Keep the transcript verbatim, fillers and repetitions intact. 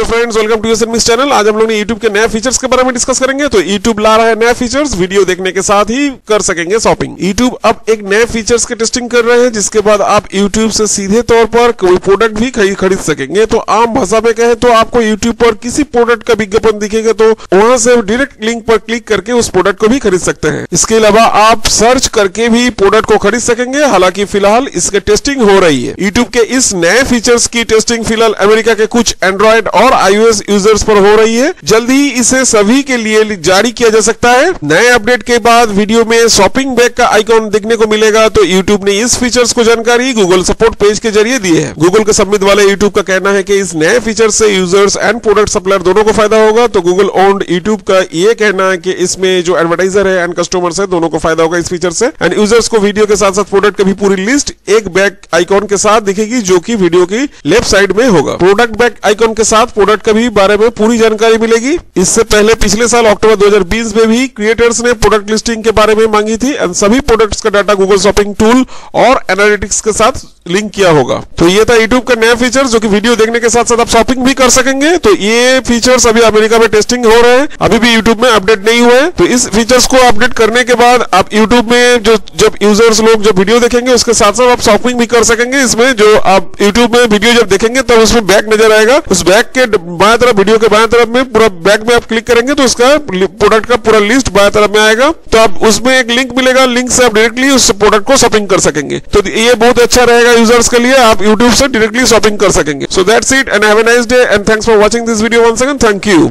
Hello friends, welcome to YSmiths channel. आज हम लोग ने YouTube के नए फीचर्स के बारे में डिस्कस करेंगे। तो YouTube ला रहा है नए फीचर्स, वीडियो देखने के साथ ही कर सकेंगे शॉपिंग। YouTube अब एक नए फीचर्स की टेस्टिंग कर रहे हैं, जिसके बाद आप YouTube से सीधे तौर पर कोई प्रोडक्ट भी खरीद सकेंगे। तो आम भाषा में कहें तो आपको YouTube पर किसी प्रोडक्ट का विज्ञापन दिखेगा तो वहां से डायरेक्ट लिंक पर क्लिक करके उस प्रोडक्ट को भी खरीद सकते हैं। इसके अलावा आप सर्च करके भी प्रोडक्ट को खरीद सकेंगे। हालांकि फिलहाल इसके टेस्टिंग हो रही है। YouTube के इस नए फीचर्स की टेस्टिंग फिलहाल अमेरिका के कुछ एंड्रॉइड और iOS यूजर्स पर हो रही है। जल्द ही इसे सभी के लिए जारी किया जा सकता है। नए अपडेट के बाद वीडियो में शॉपिंग बैग का आइकॉन देखने को मिलेगा। तो YouTube ने इस फीचर्स को जानकारी Google सपोर्ट पेज के जरिए दी है। Google के सबमिट वाले YouTube का कहना है कि इस नए फीचर से यूजर्स एंड प्रोडक्ट सप्लायर दोनों को फायदा होगा। तो Google ओन्ड YouTube का यह कहना है कि इसमें जो एडवर्टाइजर है एंड कस्टमर्स है दोनों को फायदा होगा इस फीचर से। एंड यूजर्स को वीडियो के साथ साथ प्रोडक्ट की भी पूरी लिस्ट एक बैग आइकॉन के साथ दिखेगी, जो की वीडियो की लेफ्ट साइड में होगा। प्रोडक्ट बैग आइकॉन के साथ प्रोडक्ट के भी बारे में पूरी जानकारी मिलेगी। इससे पहले पिछले साल अक्टूबर दो हज़ार बीस में भी क्रिएटर्स ने प्रोडक्ट लिस्टिंग के बारे में मांगी थी एंड सभी प्रोडक्ट्स का डाटा गूगल शॉपिंग टूल और एनालिटिक्स के साथ लिंक किया होगा। तो ये था यूट्यूब का नया फीचर, जो कि वीडियो देखने के साथ साथ आप शॉपिंग भी कर सकेंगे। तो ये फीचर्स अभी अमेरिका में टेस्टिंग हो रहे हैं, अभी भी यूट्यूब में अपडेट नहीं हुए। तो इस फीचर्स को अपडेट करने के बाद आप यूट्यूब में जो जब यूजर्स लोग जब वीडियो देखेंगे उसके साथ साथ आप शॉपिंग भी कर सकेंगे। इसमें जो आप यूट्यूब में वीडियो जब देखेंगे तब उसमें बैग नजर आएगा। उस बैग के बाएं तरफ, वीडियो के बाएं तरफ में पूरा बैग में आप क्लिक करेंगे तो उसका प्रोडक्ट का पूरा लिस्ट बाएं तरफ में आएगा। तो आप उसमें एक लिंक मिलेगा, लिंक से आप डायरेक्टली उस प्रोडक्ट को शॉपिंग कर सकेंगे। तो ये बहुत अच्छा रहेगा यूजर्स के लिए, आप YouTube से डायरेक्टली शॉपिंग कर सकेंगे। So that's it and have a nice day and thanks for watching this video once again. Thank you.